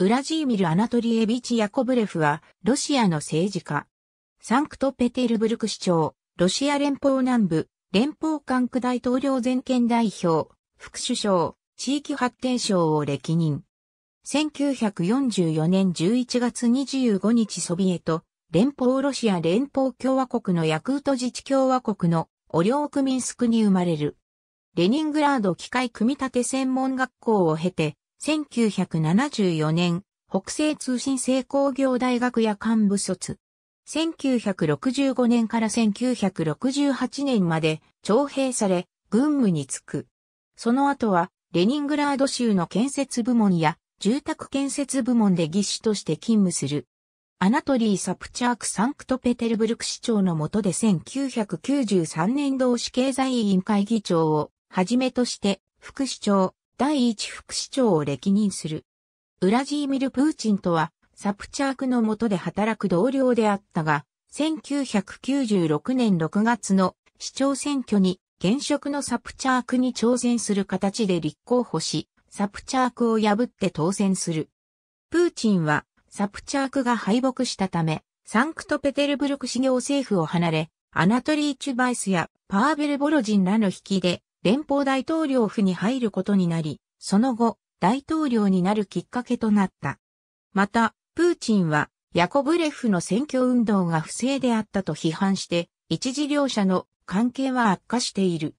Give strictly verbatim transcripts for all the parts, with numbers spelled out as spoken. ウラジーミル・アナトリエビチ・ヤコブレフは、ロシアの政治家。サンクトペテルブルク市長、ロシア連邦南部、連邦管区大統領全権代表、副首相、地域発展相を歴任。せんきゅうひゃくよんじゅうよねんじゅういちがつにじゅうごにちソビエト、連邦ロシア連邦共和国のヤクート自治共和国のオリョークミンスクに生まれる。レニングラード機械組み立て専門学校を経て、せんきゅうひゃくななじゅうよねん、北西通信制工業大学夜間部卒。せんきゅうひゃくろくじゅうごねんからせんきゅうひゃくろくじゅうはちねんまで徴兵され、軍務に就く。その後は、レニングラード州の建設部門や住宅建設部門で技師として勤務する。アナトリー・サプチャークサンクトペテルブルク市長の下でせんきゅうひゃくきゅうじゅうさんねん同市経済委員会議長をはじめとして、副市長、第一副市長を歴任する。ウラジーミル・プーチンとは、サプチャークの下で働く同僚であったが、せんきゅうひゃくきゅうじゅうろくねんろくがつの市長選挙に現職のサプチャークに挑戦する形で立候補し、サプチャークを破って当選する。プーチンはサプチャークが敗北したため、サンクトペテルブルク市行政府を離れ、アナトリー・チュバイスやパーベル・ボロジンらの引きで連邦大統領府に入ることになり、その後、大統領になるきっかけとなった。また、プーチンは、ヤコブレフの選挙運動が不正であったと批判して、一次両者の関係は悪化している。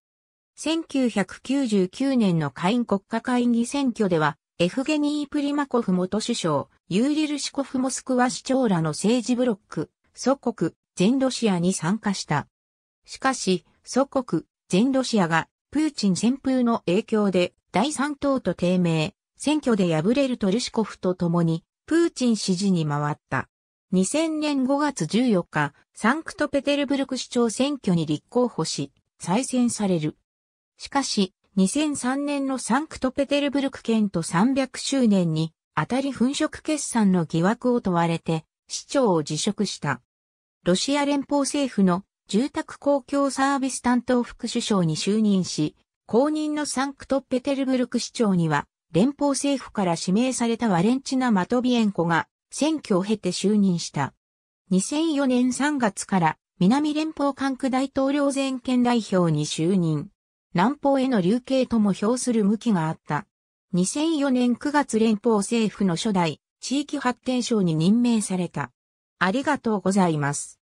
せんきゅうひゃくきゅうじゅうきゅうねんの下院国家会議選挙では、エフゲニー・プリマコフ元首相、ユーリルシコフモスクワ市長らの政治ブロック、祖国、全ロシアに参加した。しかし、祖国、全ロシアが、プーチン旋風の影響で、第三党と低迷、選挙で敗れるとルシコフと共に、プーチン支持に回った。にせんねんごがつじゅうよっか、サンクトペテルブルク市長選挙に立候補し、再選される。しかし、にせんさんねんのサンクトペテルブルク県都さんびゃくしゅうねんに、あたり粉飾決算の疑惑を問われて、市長を辞職した。ロシア連邦政府の住宅公共サービス担当副首相に就任し、後任のサンクトペテルブルク市長には、連邦政府から指名されたワレンチナ・マトビエンコが選挙を経て就任した。にせんよねんさんがつから南連邦管区大統領全権代表に就任。南方への流刑とも評する向きがあった。にせんよねんくがつ連邦政府の初代地域発展相に任命された。ありがとうございます。